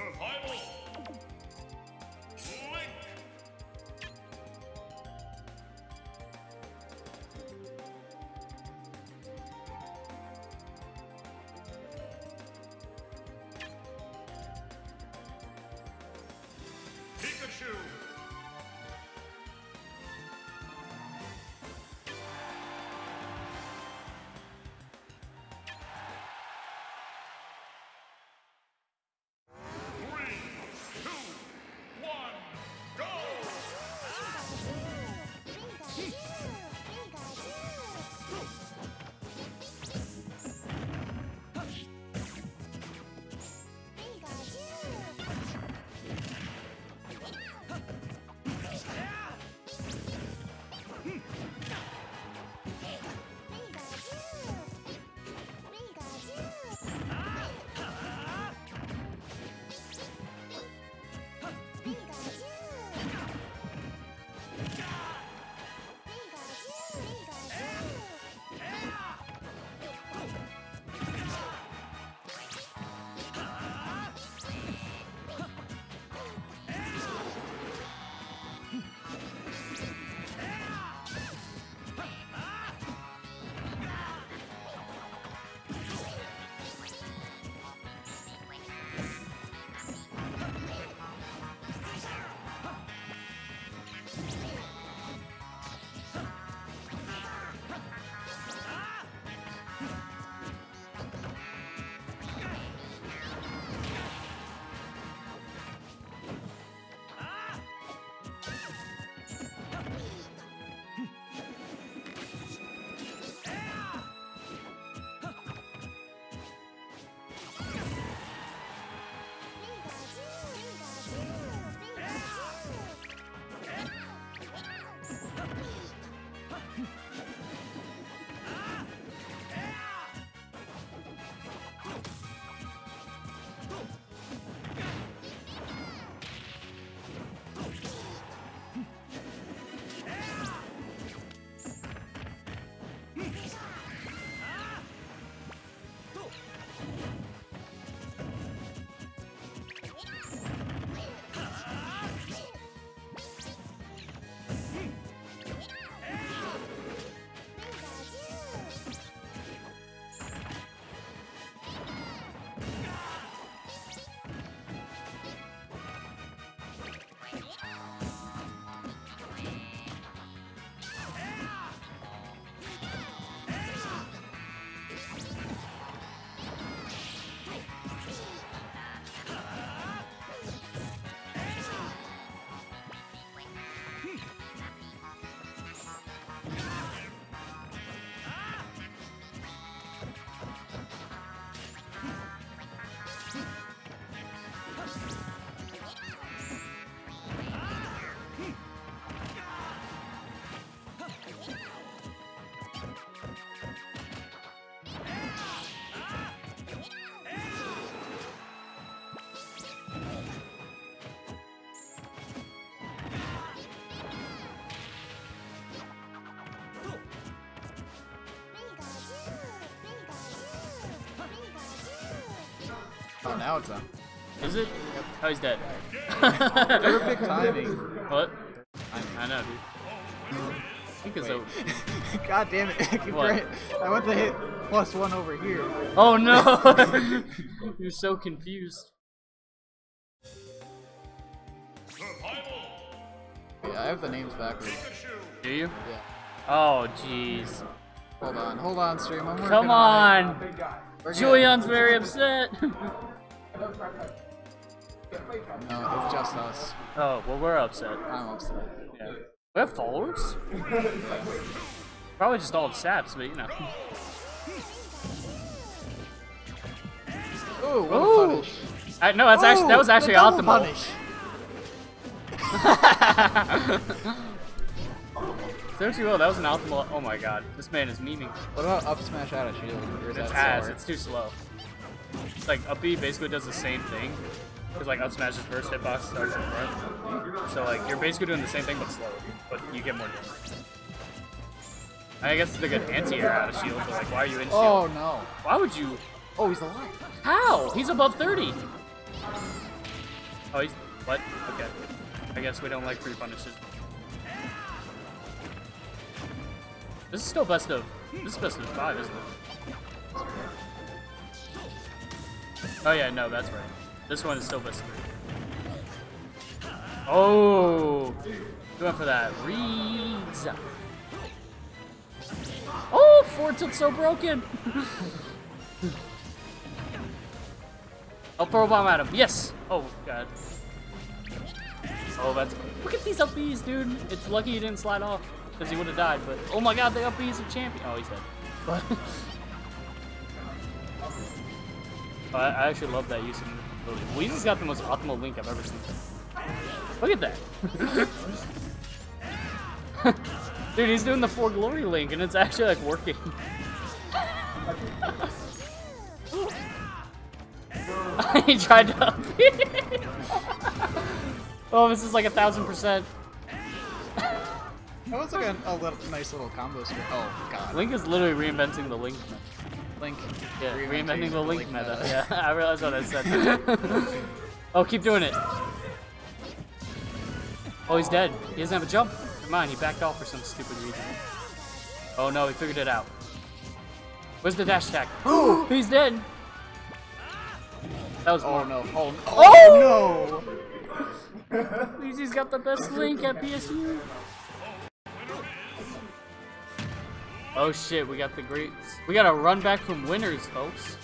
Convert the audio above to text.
Survival. Link. Pikachu. Oh, now it's on. Is it? Yep. Oh, he's dead. Perfect timing. What? I know, dude. I think it's over. God damn it. What? I went to hit +1 over here. Oh, no. You're so confused. Yeah, I have the names backwards. Do you? Yeah. Oh, jeez. Hold on, stream. I'm working on it. Come on. Julian's very upset. No, it's just us. Oh, well, we're upset. I'm upset. Yeah. We have followers? Probably just all saps, but you know. Ooh, what a punish. No, that's actually, that was actually optimal. Punish. 30-0, that was an optimal. Oh my god, this man is memeing. What about up smash out of shield? It's ass, it's too slow. It's like up B basically does the same thing. Because like up smash is first hitbox starts in front. So like you're basically doing the same thing but slow. But you get more damage. I guess it's like an anti-air out of shield, but like why are you in shield? Oh no. Why would you? Oh, he's alive. How? He's above 30. Oh, he's... What? Okay. I guess we don't like free punishes. This is still best of... This is best of 5, isn't it? Oh yeah, no, that's right. This one is still best of 3. Oh! Going for that. Reeds! Oh! 4 tilt's so broken! I'll throw a bomb at him. Yes! Oh, God. Oh, that's... Look at these up Bs, dude! It's lucky he didn't slide off, because he would have died, but... Oh my God, the up Bs are champion! Oh, he's dead. But... I actually love that use of ability. Well, he's got the most optimal Link I've ever seen. Look at that! Dude, he's doing the 4 glory Link, and it's actually, like, working. He tried to up B. Oh, this is like 1000%. That was like a nice little combo. Oh God. Link is literally reinventing the Link meta. Link. Yeah, reinventing the Link meta. Yeah, I realized what I said. Oh, keep doing it. Oh, he's dead. He doesn't have a jump. Come on, he backed off for some stupid reason. Oh no, he figured it out. Where's the dash attack? He's dead. That was oh no. Oh no. Oh no! Luigi's got the best Link at PSU. Oh shit, we got the great. We gotta run back from winners, folks.